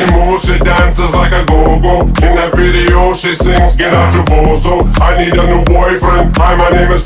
She moves, she dances like a go-go. In that video she sings, get out your torso. I need a new boyfriend, hi, my name is